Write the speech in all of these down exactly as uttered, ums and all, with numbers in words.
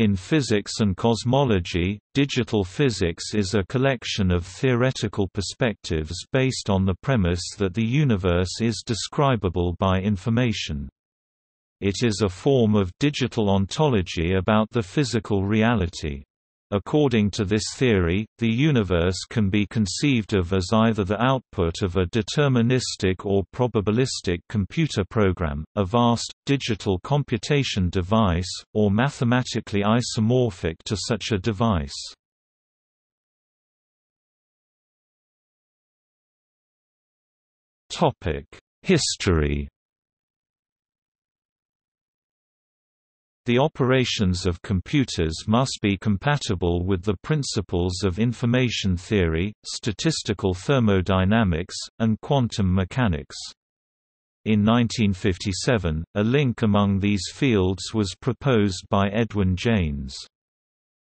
In physics and cosmology, digital physics is a collection of theoretical perspectives based on the premise that the universe is describable by information. It is a form of digital ontology about the physical reality. According to this theory, the universe can be conceived of as either the output of a deterministic or probabilistic computer program, a vast, digital computation device, or mathematically isomorphic to such a device. History. The operations of computers must be compatible with the principles of information theory, statistical thermodynamics, and quantum mechanics. In nineteen fifty-seven, a link among these fields was proposed by Edwin Jaynes.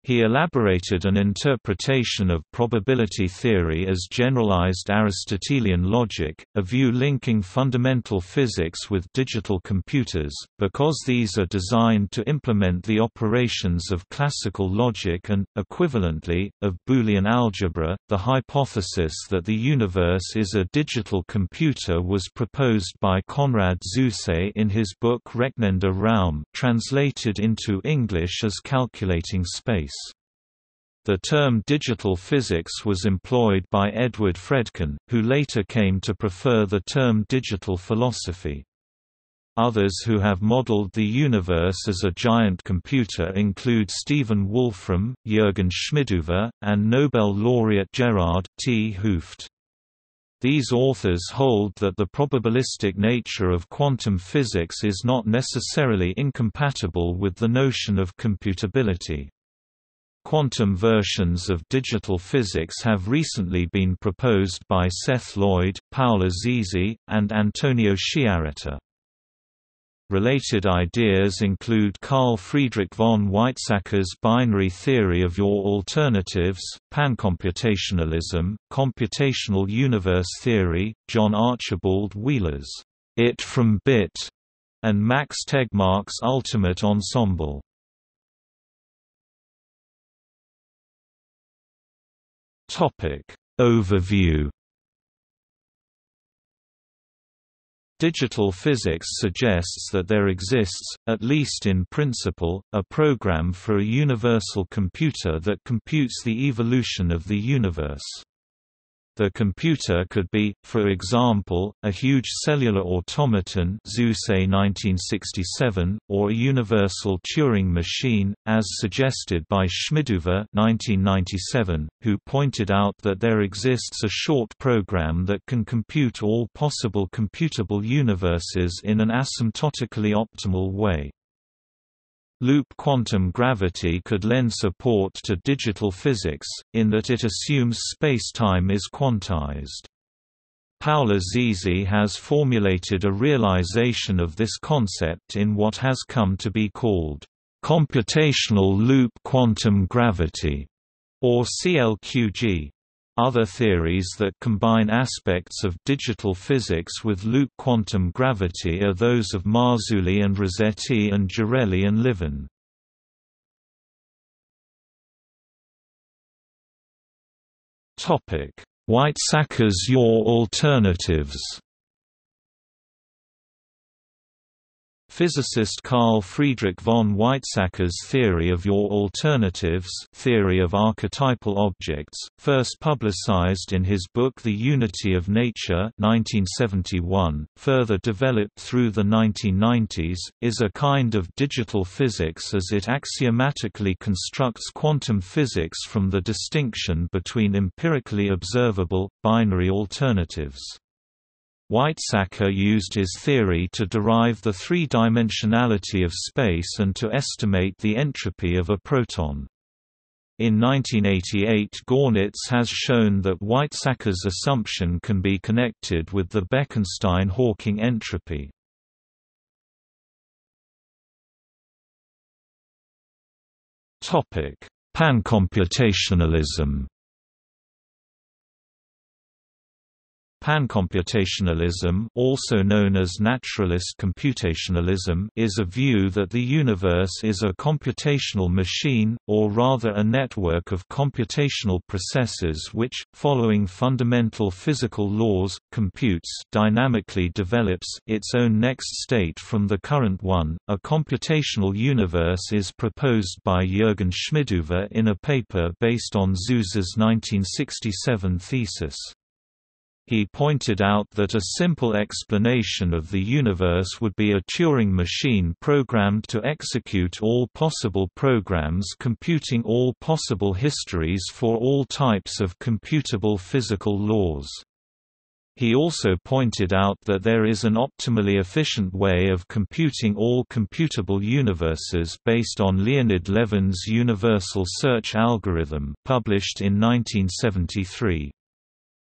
He elaborated an interpretation of probability theory as generalized Aristotelian logic, a view linking fundamental physics with digital computers, because these are designed to implement the operations of classical logic and, equivalently, of Boolean algebra. The hypothesis that the universe is a digital computer was proposed by Konrad Zuse in his book Rechnender Raum, translated into English as Calculating Space. The term digital physics was employed by Edward Fredkin, who later came to prefer the term digital philosophy. Others who have modeled the universe as a giant computer include Stephen Wolfram, Jürgen Schmidhuber, and Nobel laureate Gerard T. Hooft. These authors hold that the probabilistic nature of quantum physics is not necessarily incompatible with the notion of computability. Quantum versions of digital physics have recently been proposed by Seth Lloyd, Paola Zizzi, and Antonio Sciarita. Related ideas include Carl Friedrich von Weizsäcker's binary theory of your alternatives, pancomputationalism, computational universe theory, John Archibald Wheeler's It from Bit, and Max Tegmark's ultimate ensemble. Topic overview. Digital physics suggests that there exists, at least in principle, a program for a universal computer that computes the evolution of the universe. The computer could be, for example, a huge cellular automaton Zuse nineteen sixty-seven, or a universal Turing machine, as suggested by Schmidhuber nineteen ninety-seven, who pointed out that there exists a short program that can compute all possible computable universes in an asymptotically optimal way. Loop quantum gravity could lend support to digital physics, in that it assumes spacetime is quantized. Paola Zizzi has formulated a realization of this concept in what has come to be called computational loop quantum gravity, or C L Q G. Other theories that combine aspects of digital physics with loop quantum gravity are those of Marzulli and Rossetti and Girelli and Livin. Weizsäcker's Your Alternatives. Physicist Carl Friedrich von Weizsäcker's theory of your alternatives, theory of archetypal objects, first publicized in his book The Unity of Nature nineteen seventy-one, further developed through the nineteen nineties, is a kind of digital physics as it axiomatically constructs quantum physics from the distinction between empirically observable, binary alternatives. Weizsäcker used his theory to derive the three-dimensionality of space and to estimate the entropy of a proton. In nineteen eighty-eight, Gornitz has shown that Weizsäcker's assumption can be connected with the Bekenstein-Hawking entropy. Pancomputationalism. Pancomputationalism, also known as naturalist computationalism, is a view that the universe is a computational machine, or rather a network of computational processes which, following fundamental physical laws, computes dynamically develops its own next state from the current one. A computational universe is proposed by Jürgen Schmidhuber in a paper based on Zuse's nineteen sixty-seven thesis. He pointed out that a simple explanation of the universe would be a Turing machine programmed to execute all possible programs computing all possible histories for all types of computable physical laws. He also pointed out that there is an optimally efficient way of computing all computable universes based on Leonid Levin's universal search algorithm, published in nineteen seventy-three.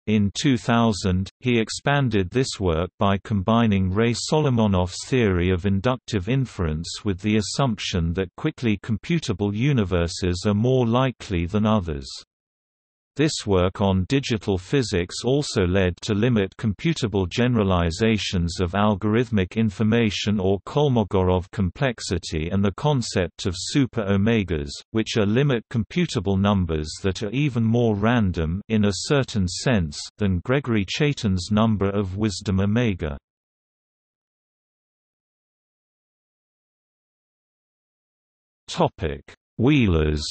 In two thousand, he expanded this work by combining Ray Solomonoff's theory of inductive inference with the assumption that quickly computable universes are more likely than others. This work on digital physics also led to limit computable generalizations of algorithmic information or Kolmogorov complexity and the concept of super-omegas, which are limit computable numbers that are even more random in a certain sense than Gregory Chaitin's number of wisdom omega. Topic: Wheeler's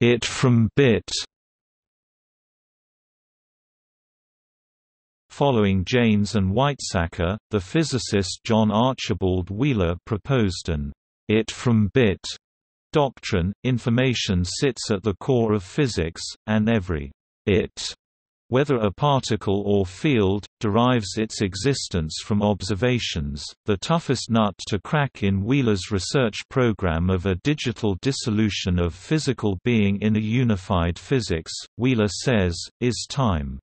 "It from Bit". Following Jaynes and Weizsäcker, the physicist John Archibald Wheeler proposed an it-from-bit doctrine. Information sits at the core of physics, and every it, whether a particle or field, derives its existence from observations. The toughest nut to crack in Wheeler's research program of a digital dissolution of physical being in a unified physics, Wheeler says, is time.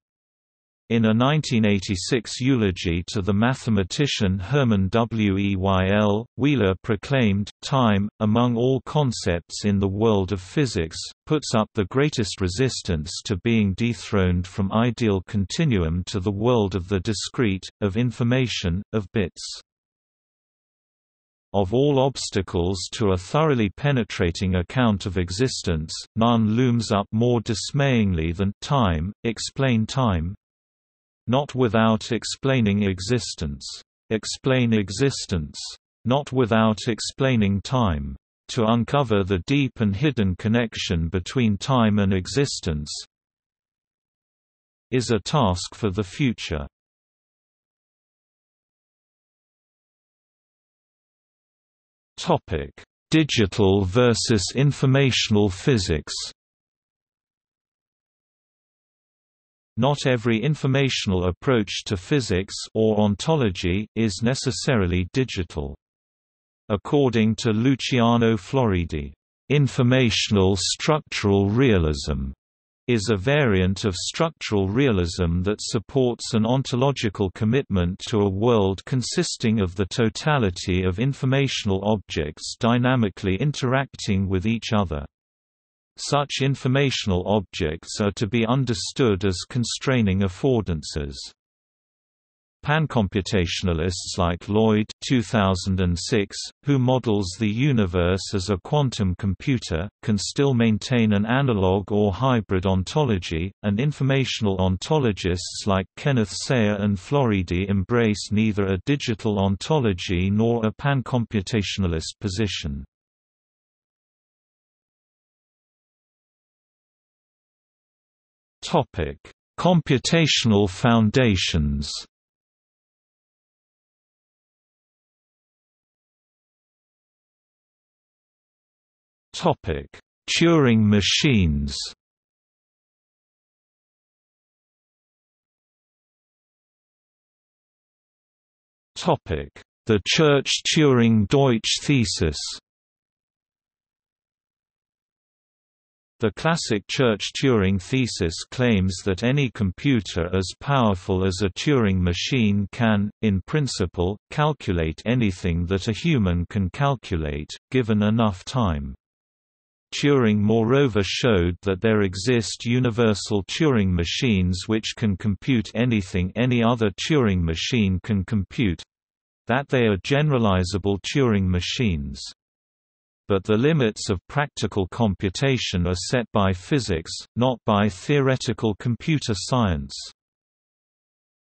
In a nineteen eighty-six eulogy to the mathematician Hermann Weyl, Wheeler proclaimed, "Time, among all concepts in the world of physics, puts up the greatest resistance to being dethroned from ideal continuum to the world of the discrete, of information, of bits." Of all obstacles to a thoroughly penetrating account of existence, none looms up more dismayingly than time. Explain time. Not without explaining existence. Explain existence. Not without explaining time. To uncover the deep and hidden connection between time and existence is a task for the future. Topic: Digital versus informational physics. Not every informational approach to physics or ontology is necessarily digital. According to Luciano Floridi, "Informational structural realism" is a variant of structural realism that supports an ontological commitment to a world consisting of the totality of informational objects dynamically interacting with each other. Such informational objects are to be understood as constraining affordances. Pancomputationalists like Lloyd two thousand six, who models the universe as a quantum computer, can still maintain an analog or hybrid ontology, and informational ontologists like Kenneth Sayre and Floridi embrace neither a digital ontology nor a pancomputationalist position. Topic: Computational foundations. Topic: Turing machines. Topic: The Church–Turing–Deutsch thesis. The classic Church–Turing thesis claims that any computer as powerful as a Turing machine can, in principle, calculate anything that a human can calculate, given enough time. Turing moreover showed that there exist universal Turing machines which can compute anything any other Turing machine can compute—that they are generalizable Turing machines. But the limits of practical computation are set by physics, not by theoretical computer science.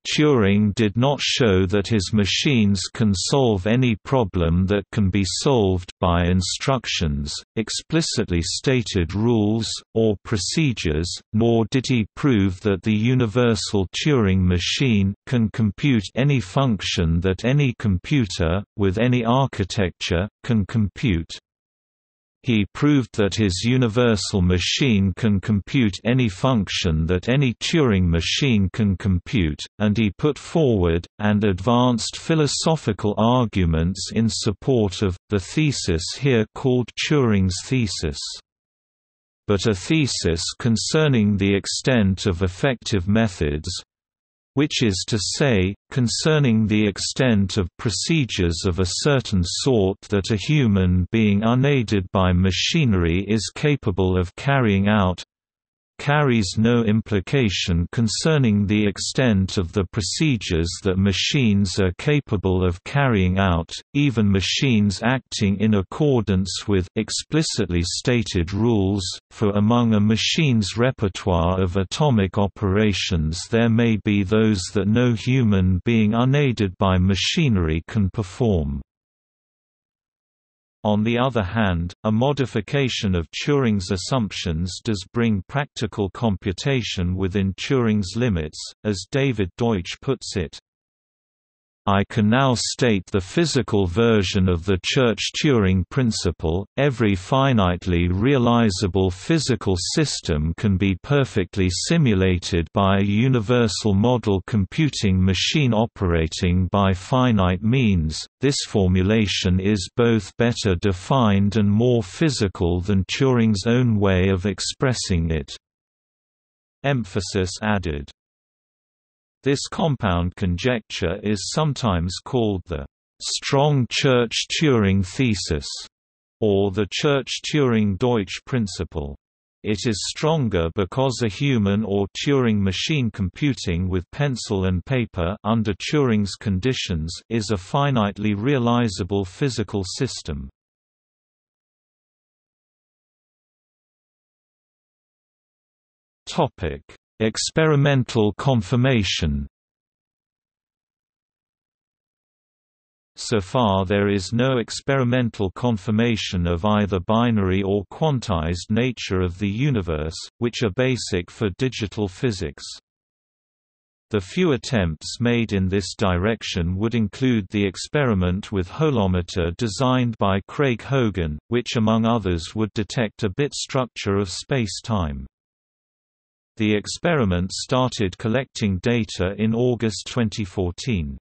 Turing did not show that his machines can solve any problem that can be solved by instructions, explicitly stated rules, or procedures, nor did he prove that the universal Turing machine can compute any function that any computer, with any architecture, can compute. He proved that his universal machine can compute any function that any Turing machine can compute, and he put forward, and advanced philosophical arguments in support of, the thesis here called Turing's thesis. But a thesis concerning the extent of effective methods, which is to say, concerning the extent of procedures of a certain sort that a human being unaided by machinery is capable of carrying out, carries no implication concerning the extent of the procedures that machines are capable of carrying out, even machines acting in accordance with explicitly stated rules, for among a machine's repertoire of atomic operations there may be those that no human being unaided by machinery can perform. On the other hand, a modification of Turing's assumptions does bring practical computation within Turing's limits, as David Deutsch puts it. I can now state the physical version of the Church–Turing principle, every finitely realizable physical system can be perfectly simulated by a universal model computing machine operating by finite means. This formulation is both better defined and more physical than Turing's own way of expressing it. Emphasis added. This compound conjecture is sometimes called the strong Church–Turing thesis, or the Church–Turing–Deutsch principle. It is stronger because a human or Turing machine computing with pencil and paper under Turing's conditions is a finitely realizable physical system. Experimental confirmation. So far there is no experimental confirmation of either binary or quantized nature of the universe, which are basic for digital physics. The few attempts made in this direction would include the experiment with holometer designed by Craig Hogan, which among others would detect a bit structure of space-time. The experiment started collecting data in August twenty fourteen.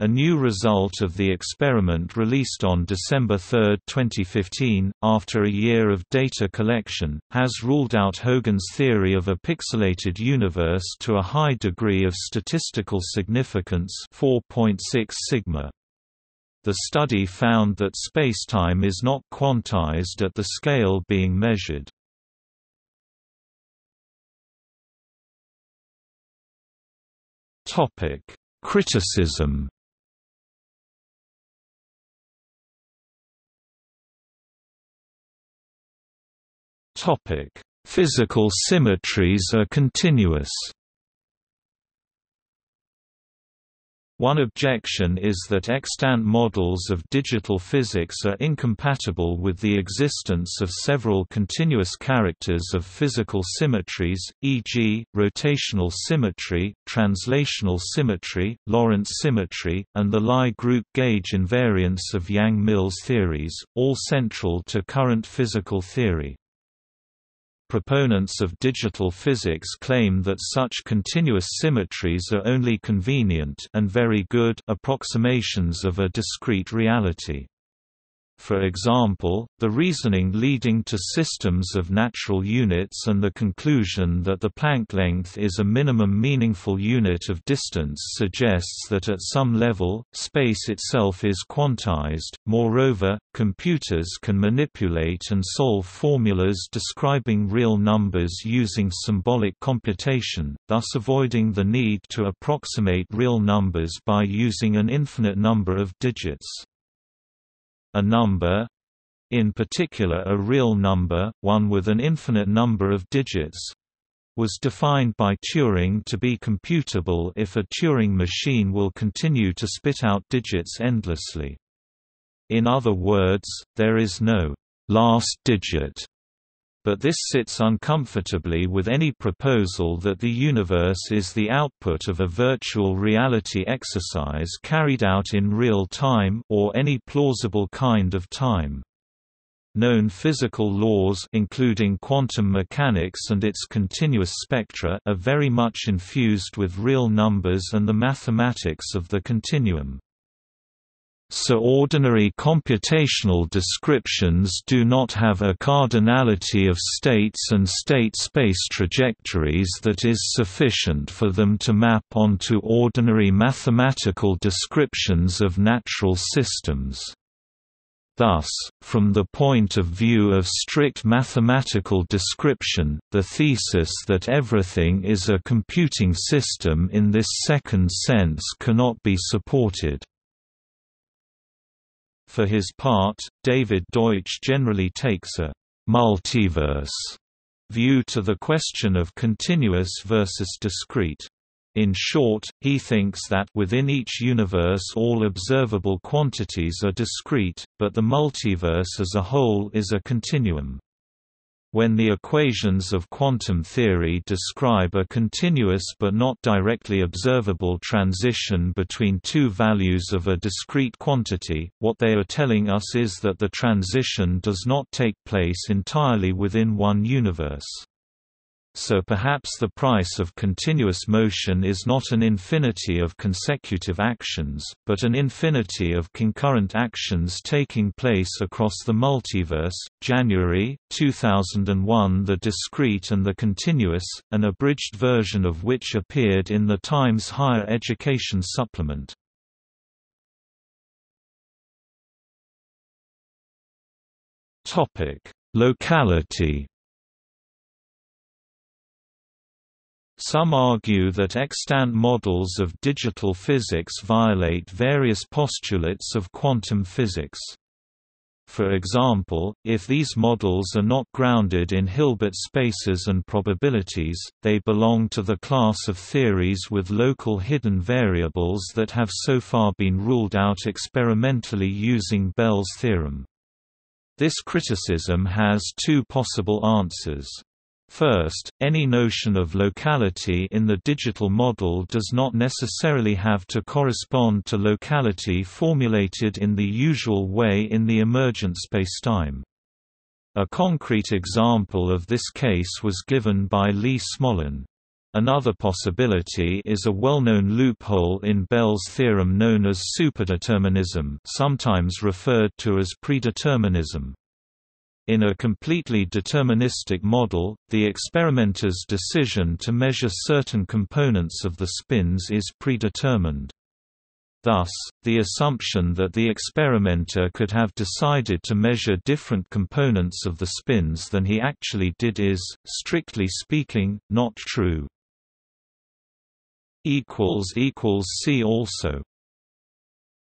A new result of the experiment released on December third, twenty fifteen, after a year of data collection, has ruled out Hogan's theory of a pixelated universe to a high degree of statistical significance, four point six sigma. The study found that spacetime is not quantized at the scale being measured. Criticism. Physical symmetries are continuous. One objection is that extant models of digital physics are incompatible with the existence of several continuous characters of physical symmetries, for example, rotational symmetry, translational symmetry, Lorentz symmetry, and the Lie group gauge invariance of Yang-Mills theories, all central to current physical theory. Proponents of digital physics claim that such continuous symmetries are only convenient and very good approximations of a discrete reality. for example, the reasoning leading to systems of natural units and the conclusion that the Planck length is a minimum meaningful unit of distance suggests that at some level, space itself is quantized. Moreover, computers can manipulate and solve formulas describing real numbers using symbolic computation, thus avoiding the need to approximate real numbers by using an infinite number of digits. A number, in particular a real number, one with an infinite number of digits, was defined by Turing to be computable if a Turing machine will continue to spit out digits endlessly. In other words, there is no last digit, but this sits uncomfortably with any proposal that the universe is the output of a virtual reality exercise carried out in real time or any plausible kind of time. Known physical laws, including quantum mechanics and its continuous spectra, are very much infused with real numbers and the mathematics of the continuum. So ordinary computational descriptions do not have a cardinality of states and state space trajectories that is sufficient for them to map onto ordinary mathematical descriptions of natural systems. Thus, from the point of view of strict mathematical description, the thesis that everything is a computing system in this second sense cannot be supported. For his part, David Deutsch generally takes a «multiverse» view to the question of continuous versus discrete. In short, he thinks that within each universe all observable quantities are discrete, but the multiverse as a whole is a continuum. When the equations of quantum theory describe a continuous but not directly observable transition between two values of a discrete quantity, what they are telling us is that the transition does not take place entirely within one universe. So perhaps the price of continuous motion is not an infinity of consecutive actions, but an infinity of concurrent actions taking place across the multiverse. January two thousand one. The Discrete and the Continuous, an abridged version of which appeared in the Times Higher Education Supplement. Topic: Locality. Some argue that extant models of digital physics violate various postulates of quantum physics. For example, if these models are not grounded in Hilbert spaces and probabilities, they belong to the class of theories with local hidden variables that have so far been ruled out experimentally using Bell's theorem. This criticism has two possible answers. First, any notion of locality in the digital model does not necessarily have to correspond to locality formulated in the usual way in the emergent spacetime. A concrete example of this case was given by Lee Smolin. Another possibility is a well-known loophole in Bell's theorem known as superdeterminism, sometimes referred to as predeterminism. In a completely deterministic model, the experimenter's decision to measure certain components of the spins is predetermined. Thus, the assumption that the experimenter could have decided to measure different components of the spins than he actually did is, strictly speaking, not true. See also